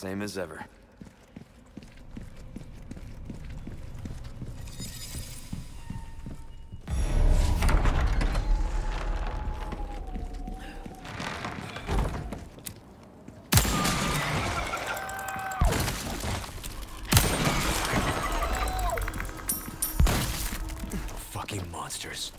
Same as ever. Fucking monsters.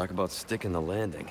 Talk about sticking the landing.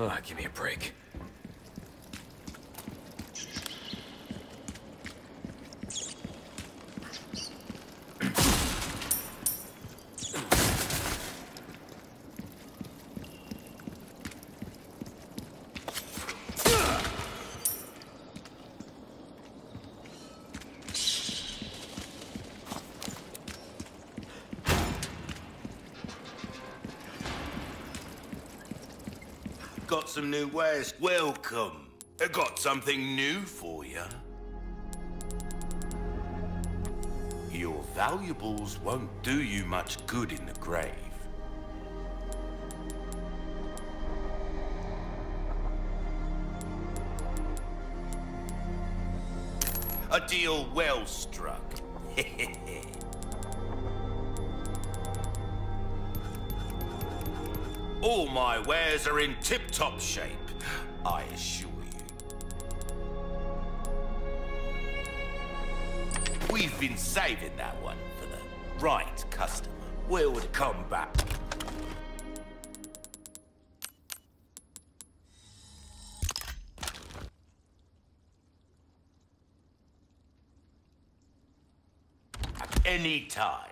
Oh, give me a break. Got some new wares. Welcome. I got something new for you. Your valuables won't do you much good in the grave. A deal well struck. All my wares are in tip-top shape, I assure you. We've been saving that one for the right customer. Where would it come back? At any time.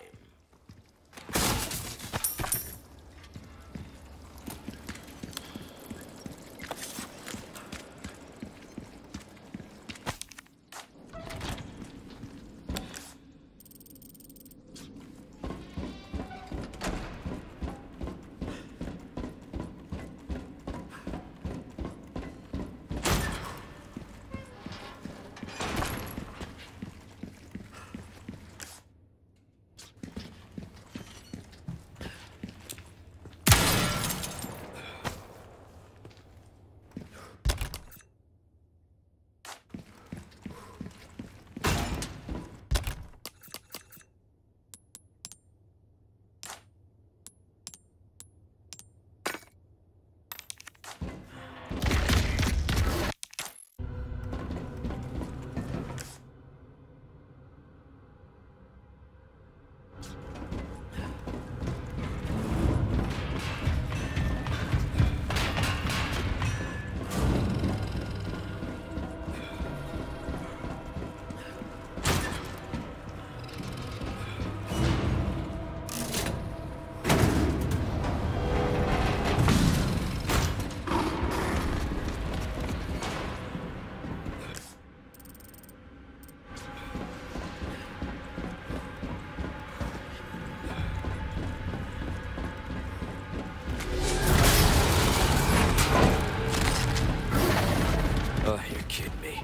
kid me.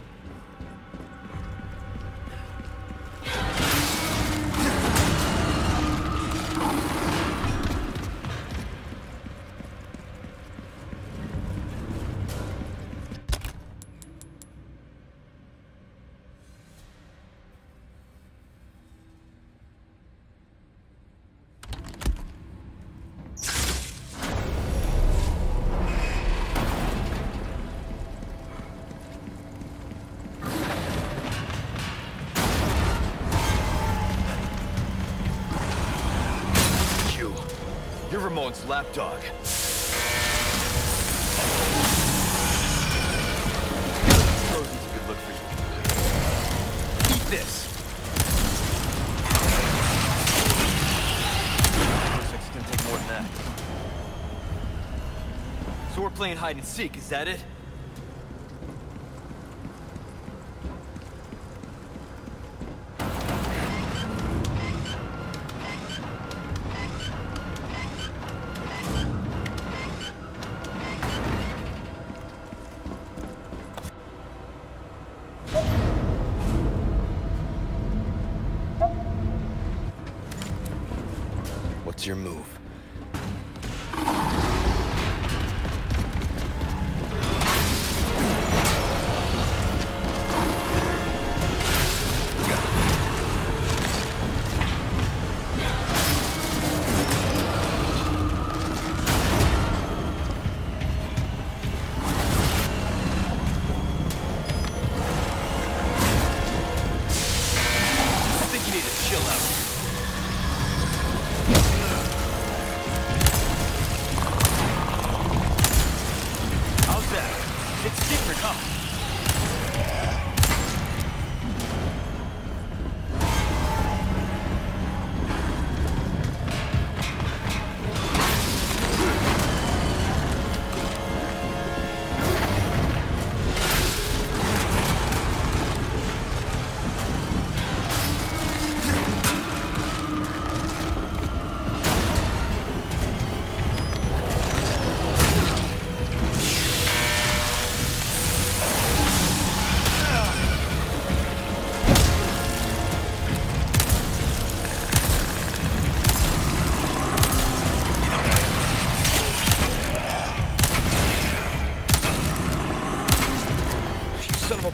Ramon's lapdog. Frozen's a good look for you. Eat this. It's gonna take more than that. So we're playing hide and seek, is that it? Your move.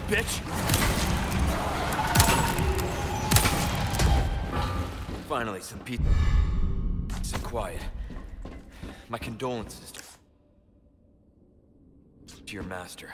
Bitch! Finally, some peace and quiet. My condolences to your master.